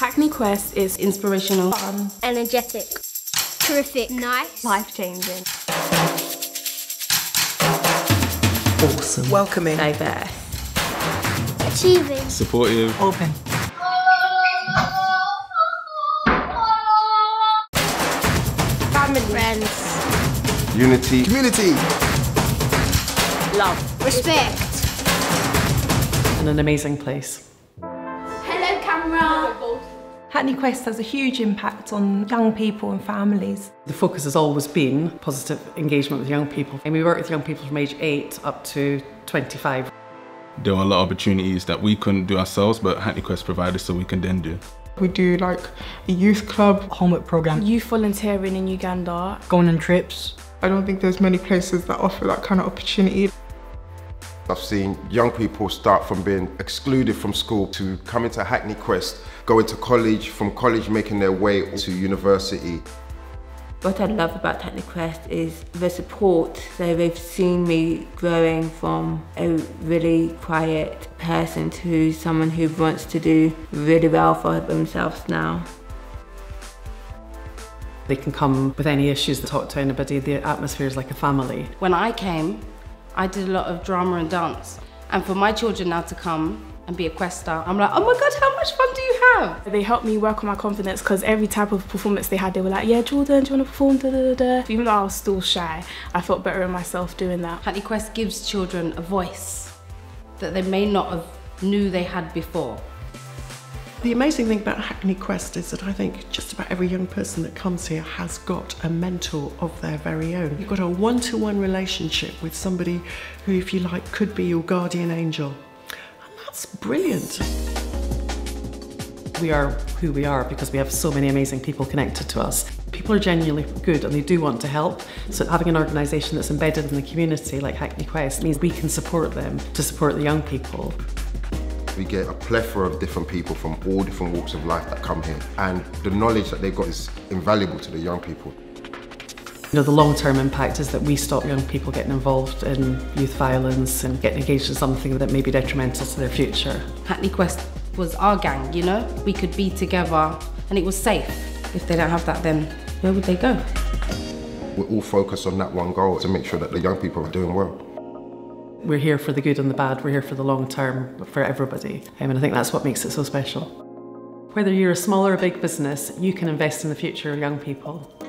Hackney Quest is inspirational, fun, energetic, terrific, nice, life-changing, awesome, welcoming, diverse, achieving, supportive, open, family, friends, unity, community, love, respect, and an amazing place. Hello, camera! Hackney Quest has a huge impact on young people and families. The focus has always been positive engagement with young people, and we work with young people from age 8 up to 25. There were a lot of opportunities that we couldn't do ourselves, but Hackney Quest provided so we can then do. We do like a youth club, homework program, youth volunteering in Uganda, going on trips. I don't think there's many places that offer that kind of opportunity. I've seen young people start from being excluded from school to coming to Hackney Quest, going to college, from college making their way to university. What I love about Hackney Quest is the support. So they've seen me growing from a really quiet person to someone who wants to do really well for themselves now. They can come with any issues, talk to anybody. The atmosphere is like a family. When I came, I did a lot of drama and dance, and for my children now to come and be a Quest star, I'm like, oh my god, how much fun do you have? They helped me work on my confidence, because every type of performance they had, they were like, yeah, Jordan, do you want to perform? Da, da, da, da. Even though I was still shy, I felt better in myself doing that. Hackney Quest gives children a voice that they may not have knew they had before. The amazing thing about Hackney Quest is that I think just about every young person that comes here has got a mentor of their very own. You've got a one-to-one relationship with somebody who, if you like, could be your guardian angel. And that's brilliant. We are who we are because we have so many amazing people connected to us. People are genuinely good and they do want to help. So having an organisation that's embedded in the community like Hackney Quest means we can support them to support the young people. We get a plethora of different people from all different walks of life that come here, and the knowledge that they've got is invaluable to the young people. You know, the long-term impact is that we stop young people getting involved in youth violence and getting engaged in something that may be detrimental to their future. Hackney Quest was our gang, you know? We could be together and it was safe. If they don't have that, then where would they go? We're all focused on that one goal, to make sure that the young people are doing well. We're here for the good and the bad, we're here for the long term, for everybody. And I think that's what makes it so special. Whether you're a small or a big business, you can invest in the future of young people.